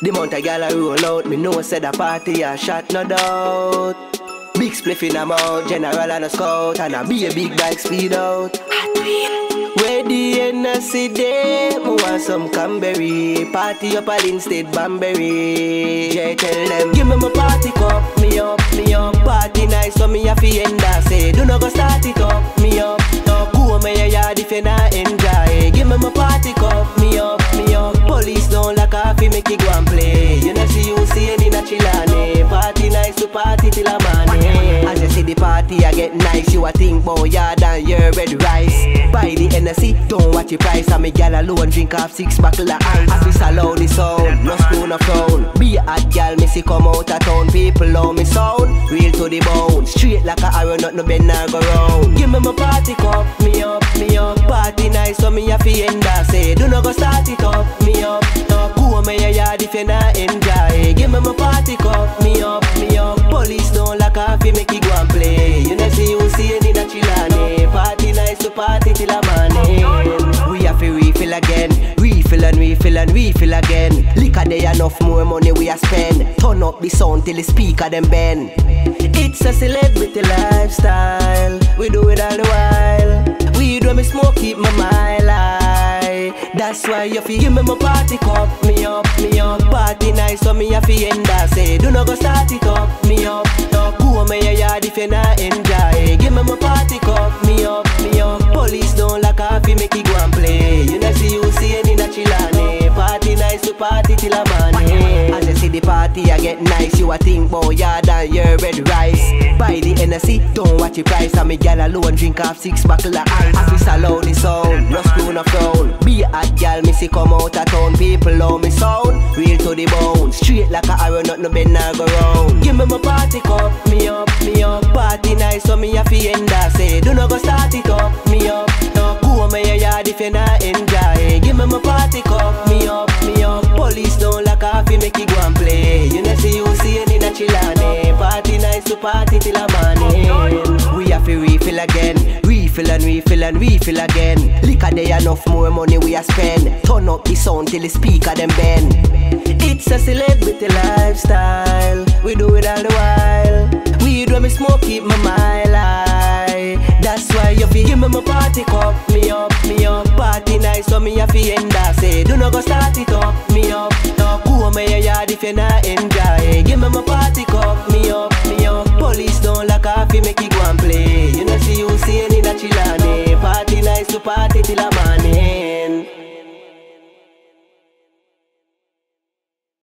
The mount a gal a roll out, me know said a party a shot, no doubt. Big spliff in a mouth, general and a scout, and a be a big bike speed out. Where the NSC day, I want some Cranberry. Party up all instead Banbury. Yeah, tell them, give me my party cup, me up, party nice, so me a fienda. Say, do not go start it up, me up, up, go on my yard if you not enjoy. Give me my party cup, me up, police don't like coffee, make it go and play. You know see you see it in a chillane, party nice to party till I'm money. As you see the party I get nice, you a think about yard and your red rice. Buy the NSC, don't watch the price. I'm a gal alone, drink half six bottle of ice. I feel allow the sound, no spoon of frown. Be a hot gal, me see come out of town. People love me sound, real to the bone. Straight like a arrow, not no bend or go round. Give me my party cup, me up, party nice, so me a fienda. Say, do not go start it up, me up, up. Go on my yard if you not enjoy. Give me my party cup, me up, police don't like coffee, make it go and play. You know see you see it in a chillane, party nice to party. Till I'm on. We have to refill again, refill and refill and refill again. Liquor day enough more money we a spend. Turn up the sound till the speaker them bend. It's a celebrity lifestyle, we do it all the while. Weed when me smoke keep my mind high. That's why you feel give me my party cup, me up, party nice so me a fienda. Say do not go start it up, me up, up. Go on my yard if you not enjoy. Give me my party cup, me up, police don't like coffee, make it go and play. You know see you see any chillane, party nice to party till I'm money. As you see the party I get nice, you a think bout yard and your red rice. Buy the NSC, don't watch the price. I'm a gal alone, drink half six bottle of ice. I feel allow the sound, no spoon of frown. Be a hot gal, me see come out of town. People love me sound, real to the bone. Straight like a arrow, not no bend or go round. Give me my party cup, me up, party nice so me a fienda. Say, do not go start it up, me up, up. Go on my yard if you not enjoy. Give me my party cup, me up, police don't like coffee, make it go and play. You know see you see it in a chillane, party nice to party till I'm on. We have to refill again, refill and refill and refill again. Liquor day enough more money we a spend. Turn up the sound till the speaker them bend. It's a celebrity lifestyle, we do it all the while. Weed when me smoke keep my mind high. That's why you feel give me my party cup, me up, party nice so me a fienda. Say, do not go start it up, me up, up. Go on my yard if you not enjoy. Give me my party cup, me up, police don't like coffee, make it go and play. You know see you see any that chillane, party nice to party till I'm money.